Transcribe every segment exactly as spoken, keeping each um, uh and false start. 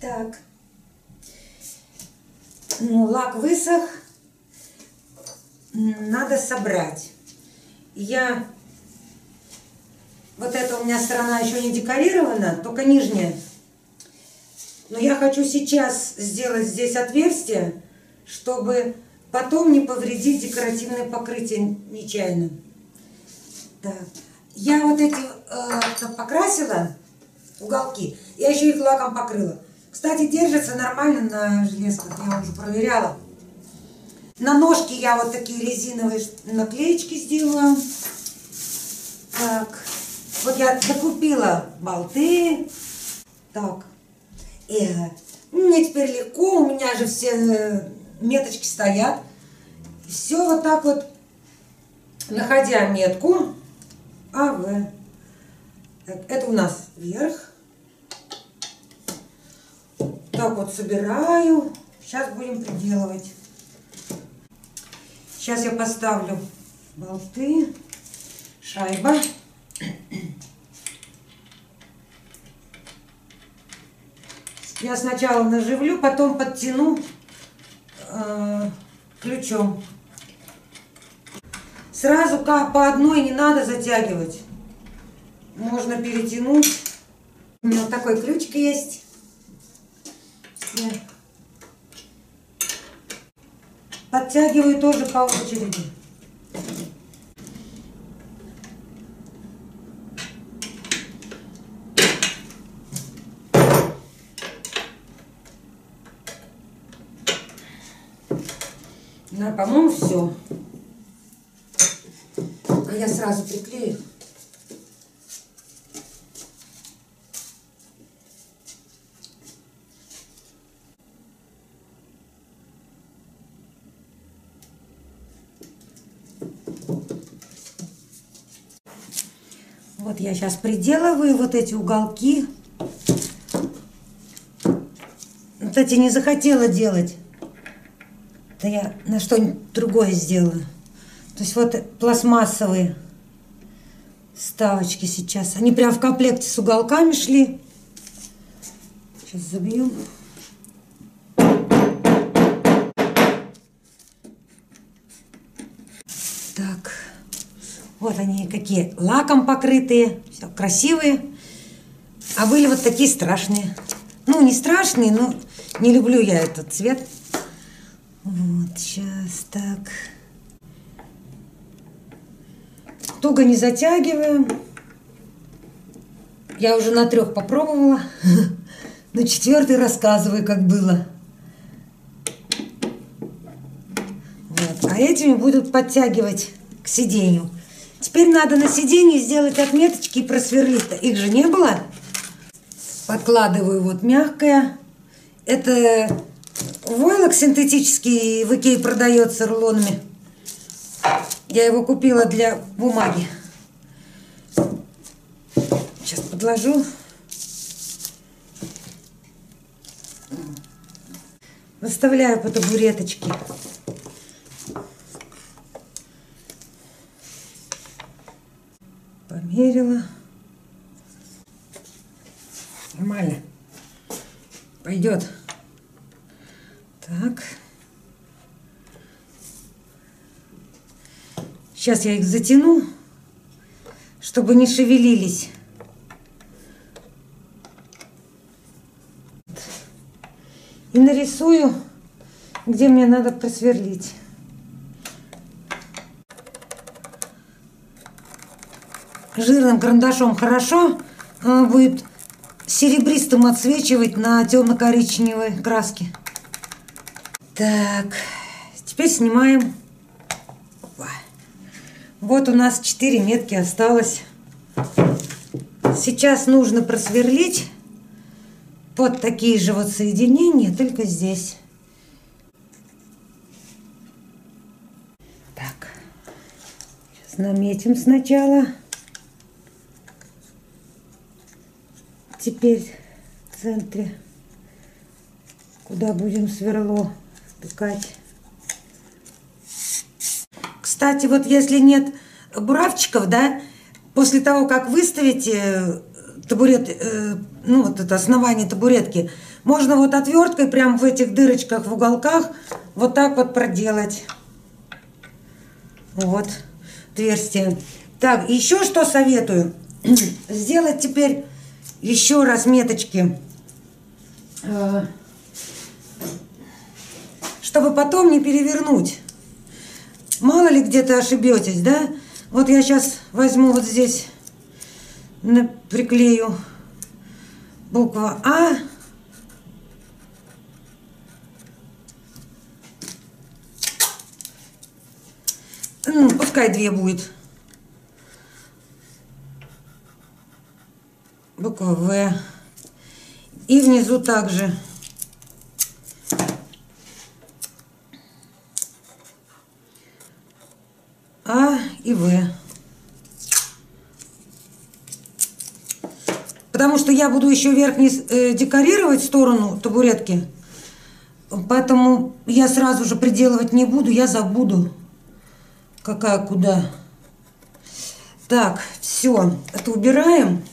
Так. Ну, лак высох. Надо собрать. Я... Вот эта у меня сторона еще не декорирована, только нижняя. Но я хочу сейчас сделать здесь отверстие, чтобы потом не повредить декоративное покрытие нечаянно. Да. Я вот эти э, покрасила уголки, я еще их лаком покрыла. Кстати, держится нормально на железках, я уже проверяла. На ножки я вот такие резиновые наклеечки сделала. Так, вот я докупила болты. Так, э, мне теперь легко, у меня же все меточки стоят. Все вот так вот, находя метку. А, В. Так, это у нас вверх. Так вот собираю. Сейчас будем приделывать. Сейчас я поставлю болты. Шайба. Я сначала наживлю, потом подтяну э, ключом. Сразу по одной не надо затягивать. Можно перетянуть. У меня вот такой ключик есть. Подтягиваю тоже по очереди. Да, по-моему, все. Я сразу приклею. Вот я сейчас приделываю вот эти уголки. Вот эти не захотела делать. Это я на что-нибудь другое сделала. То есть вот пластмассовые вставочки сейчас. Они прям в комплекте с уголками шли. Сейчас забью. Так. Вот они какие. Лаком покрытые. Все красивые. А были вот такие страшные. Ну, не страшные, но не люблю я этот цвет. Вот сейчас так... Туго не затягиваем. Я уже на трех попробовала. На четвертый рассказываю, как было. Вот. А этими будут подтягивать к сиденью. Теперь надо на сиденье сделать отметочки и просверлить-то. Их же не было. Подкладываю вот мягкое. Это войлок синтетический в Икее продается рулонами. Я его купила для бумаги. Сейчас подложу. Выставляю по табуреточке. Померила. Нормально. Пойдет. Так. Сейчас я их затяну, чтобы не шевелились. И нарисую, где мне надо просверлить. Жирным карандашом хорошо, она будет серебристым отсвечивать на темно-коричневой краске. Так, теперь снимаем. Вот у нас четыре метки осталось. Сейчас нужно просверлить под такие же вот соединения, только здесь. Так, сейчас наметим сначала. Теперь в центре, куда будем сверло втыкать. Кстати, вот если нет буравчиков, да, после того, как выставите табурет, ну вот это основание табуретки, Можно вот отверткой прям в этих дырочках, в уголках вот так вот проделать. Вот отверстие. Так, еще что советую. Сделать теперь еще раз меточки, чтобы потом не перевернуть. Мало ли где-то ошибетесь, да? Вот я сейчас возьму вот здесь, приклею буква А. Ну, пускай две будет. Буква В. И внизу также. А и В. Потому что я буду еще верхний э, декорировать сторону табуретки. Поэтому я сразу же приделывать не буду, я забуду. Какая куда. Так, все, это убираем.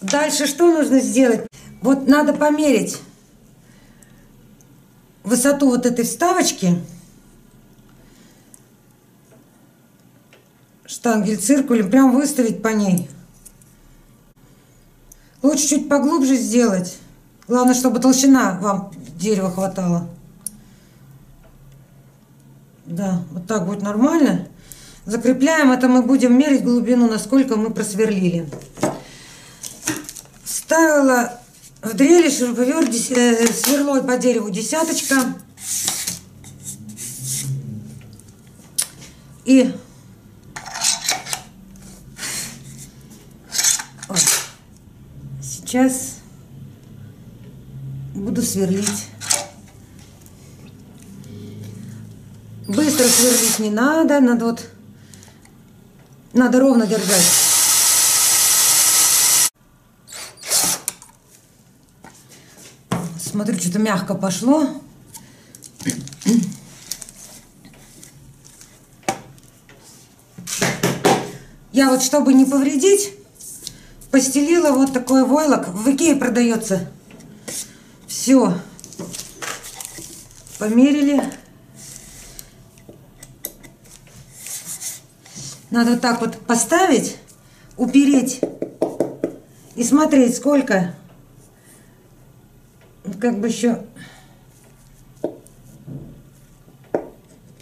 Дальше что нужно сделать? Вот надо померить высоту вот этой вставочки. Штангель циркулем прям выставить по ней. Лучше чуть поглубже сделать. Главное, чтобы толщина вам дерева хватала. Да, вот так будет нормально. Закрепляем это, мы будем мерить глубину, насколько мы просверлили. Вставила в дрели шуруповерт, э, сверло по дереву десяточка. И вот. Сейчас буду сверлить. Быстро сверлить не надо, надо вот, надо ровно держать. Смотрю, что-то мягко пошло. Я вот, чтобы не повредить, постелила вот такой войлок. В Икее продается. Все. Померили. Надо вот так вот поставить, упереть и смотреть, сколько. Как бы еще.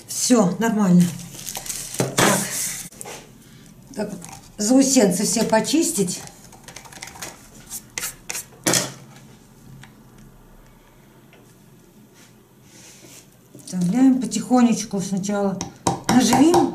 Все, нормально. Так. Так вот, заусенцы все почистить. Вставляем потихонечку сначала. Наживим.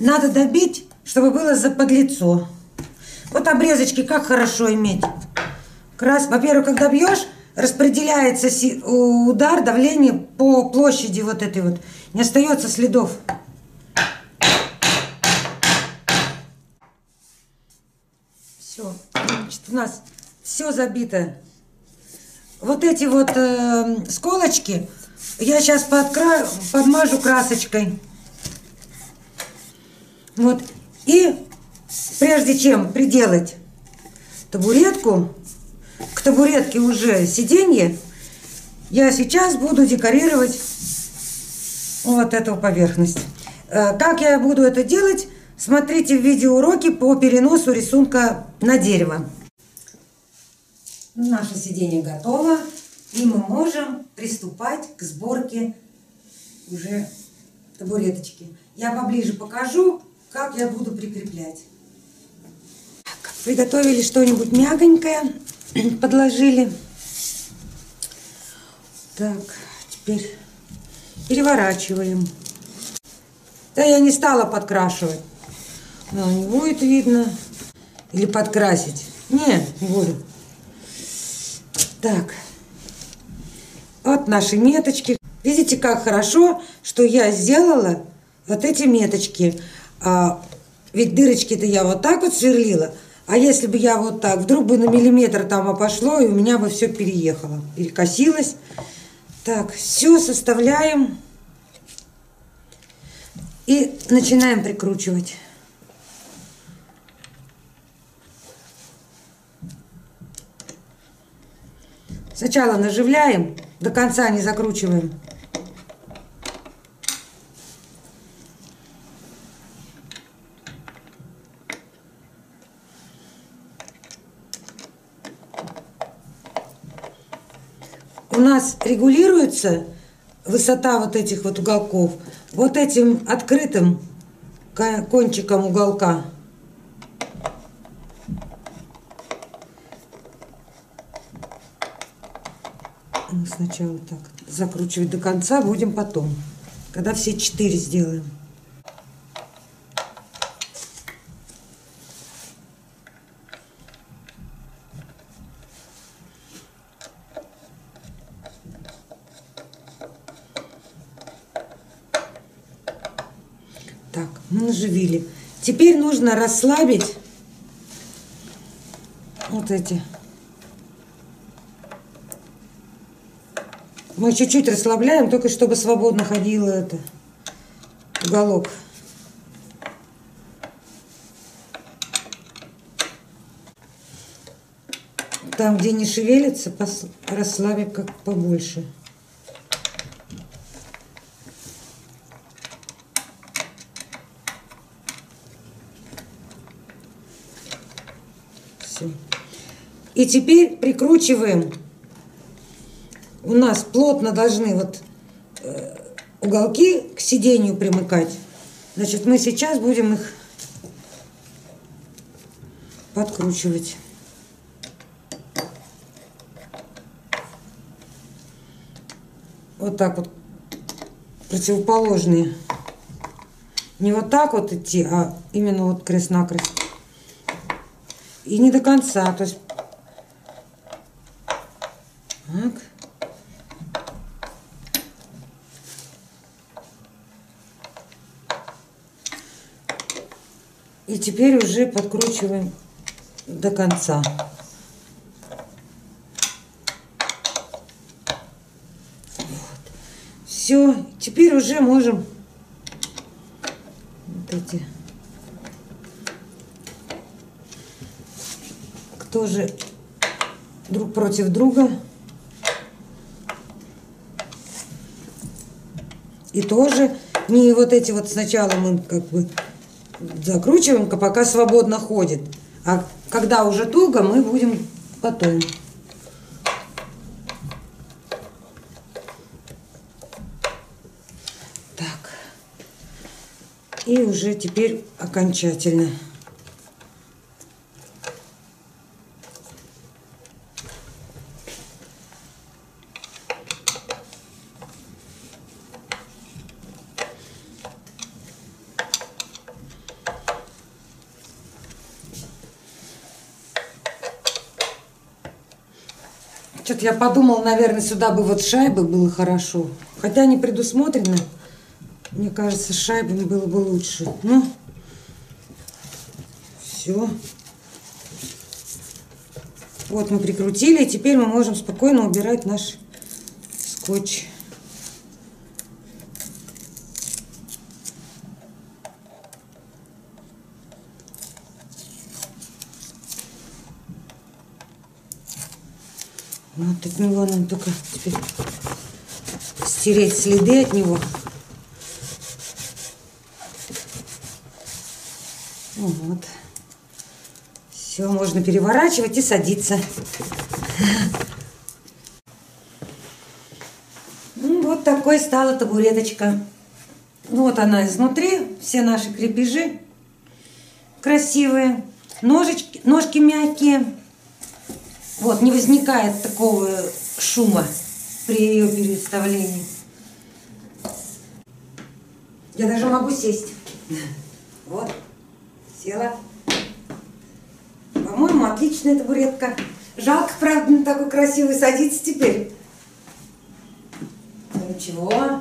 Надо добить, чтобы было заподлицо. Вот обрезочки как хорошо иметь. Раз, во-первых, когда бьешь, распределяется удар, давление по площади вот этой вот. Не остается следов. Все, значит, у нас все забито. Вот эти вот э, сколочки я сейчас подкра... подмажу красочкой. Вот. И прежде чем приделать табуретку, к табуретке уже сиденье, я сейчас буду декорировать вот эту поверхность. Как я буду это делать, смотрите в видеоуроке по переносу рисунка на дерево. Наше сиденье готово, и мы можем приступать к сборке уже табуреточки. Я поближе покажу, как я буду прикреплять. Так, приготовили что-нибудь мягонькое, подложили. Так, теперь переворачиваем. Да, я не стала подкрашивать. Но не будет видно. Или подкрасить. Не, не буду. Так, вот наши меточки. Видите, как хорошо, что я сделала вот эти меточки. А, ведь дырочки-то я вот так вот сверлила. А если бы я вот так, вдруг бы на миллиметр там пошло, и у меня бы все переехало, перекосилось. Так, все составляем. И начинаем прикручивать. Сначала наживляем, до конца не закручиваем. У нас регулируется высота вот этих вот уголков вот этим открытым кончиком уголка. Мы сначала так закручивать до конца будем потом, когда все четыре сделаем. Так, мы наживили. Теперь нужно расслабить вот эти. Мы чуть-чуть расслабляем, только чтобы свободно ходило это уголок. Там, где не шевелится, расслабим как побольше. Все. И теперь прикручиваем. У нас плотно должны вот э, уголки к сиденью примыкать. Значит, мы сейчас будем их подкручивать. Вот так вот противоположные. Не вот так вот идти, а именно вот крест-накрест. И не до конца, то есть. Так. И теперь уже подкручиваем до конца. Вот. Все, теперь уже можем вот эти. Кто же друг против друга. И тоже не вот эти вот сначала мы как бы закручиваем, пока свободно ходит. А когда уже туго, мы будем потом. Так. И уже теперь окончательно. Что-то я подумала, наверное, сюда бы вот шайбы было хорошо. Хотя не предусмотрено. Мне кажется, шайбами было бы лучше. Ну, все. Вот мы прикрутили. И теперь мы можем спокойно убирать наш скотч. Вот от него нам только теперь стереть следы от него. Вот. Все, можно переворачивать и садиться. Ну, вот такой стала табуреточка. Вот она изнутри. Все наши крепежи красивые. Ножечки, ножки мягкие. Вот, не возникает такого шума при ее переставлении. Я даже могу сесть. Вот, села. По-моему, отличная табуретка. Жалко, правда, на такой красивый садиться теперь. ничего.